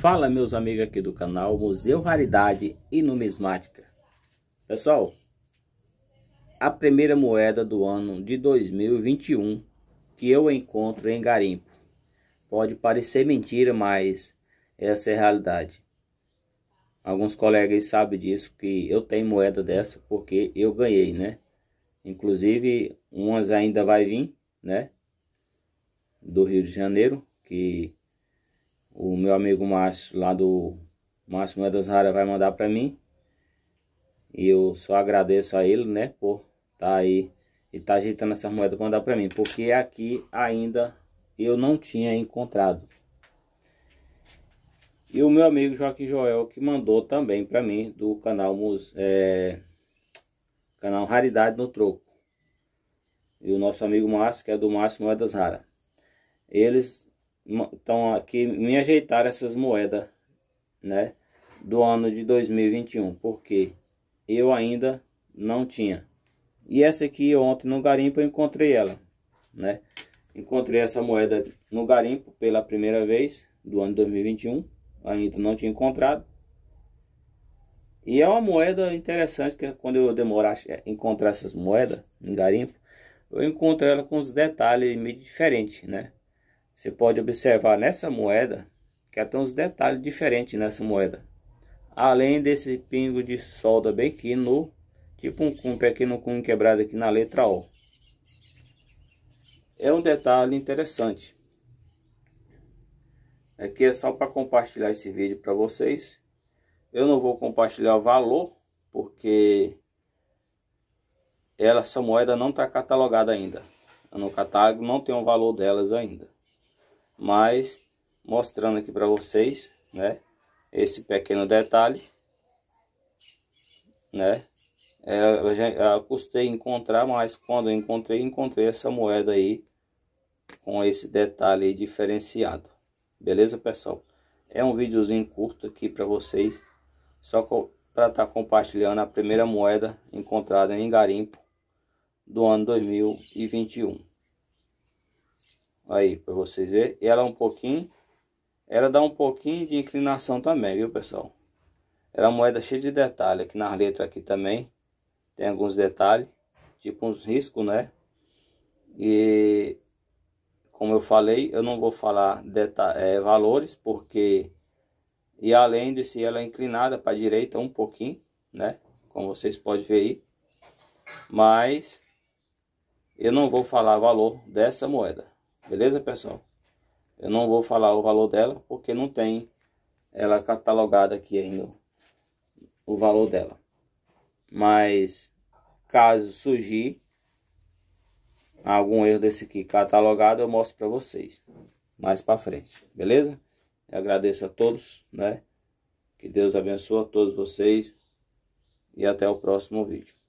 Fala, meus amigos aqui do canal Museu Raridade e Numismática. Pessoal, a primeira moeda do ano de 2021 que eu encontro em garimpo. Pode parecer mentira, mas essa é a realidade. Alguns colegas sabem disso, que eu tenho moeda dessa porque eu ganhei, né? Inclusive, umas ainda vai vir, né? Do Rio de Janeiro, que o meu amigo Márcio, lá do Márcio Moedas Rara, vai mandar para mim. E eu só agradeço a ele, né, por tá aí e tá ajeitando essas moedas para mandar para mim, porque aqui ainda eu não tinha encontrado. E o meu amigo Joaquim Joel, que mandou também para mim do canal canal Raridade no Troco. E o nosso amigo Márcio, que é do Márcio Moedas Rara. Eles estão aqui, me ajeitaram essas moedas, né, do ano de 2021, porque eu ainda não tinha. E essa aqui, ontem no garimpo, eu encontrei ela, né? Encontrei essa moeda no garimpo pela primeira vez do ano 2021, ainda não tinha encontrado. E é uma moeda interessante, que quando eu demorar a encontrar essas moedas em garimpo, eu encontro ela com os detalhes meio diferentes, né? Você pode observar nessa moeda que tem uns detalhes diferentes nessa moeda. Além desse pingo de solda bem aqui no tipo um pequeno cunho quebrado aqui na letra O. É um detalhe interessante. Aqui é só para compartilhar esse vídeo para vocês. Eu não vou compartilhar o valor porque essa moeda não está catalogada ainda. No catálogo não tem o valor delas ainda. Mas mostrando aqui para vocês, né, esse pequeno detalhe, né? Eu custei encontrar, mas quando eu encontrei essa moeda aí com esse detalhe diferenciado. Beleza, pessoal? É um videozinho curto aqui para vocês, só para estar compartilhando a primeira moeda encontrada em garimpo do ano 2021. Aí, para vocês verem, ela é ela dá um pouquinho de inclinação também, viu, pessoal? Ela é uma moeda cheia de detalhe, aqui nas letras aqui também tem alguns detalhes, tipo uns riscos, né? E como eu falei, eu não vou falar valores, porque... E além disso, ela é inclinada para a direita um pouquinho, né? Como vocês podem ver aí. Mas eu não vou falar valor dessa moeda. Beleza, pessoal? Eu não vou falar o valor dela, porque não tem ela catalogada aqui ainda, o valor dela. Mas, caso surgir algum erro desse aqui catalogado, eu mostro para vocês mais para frente, beleza? Eu agradeço a todos, né? Que Deus abençoe a todos vocês e até o próximo vídeo.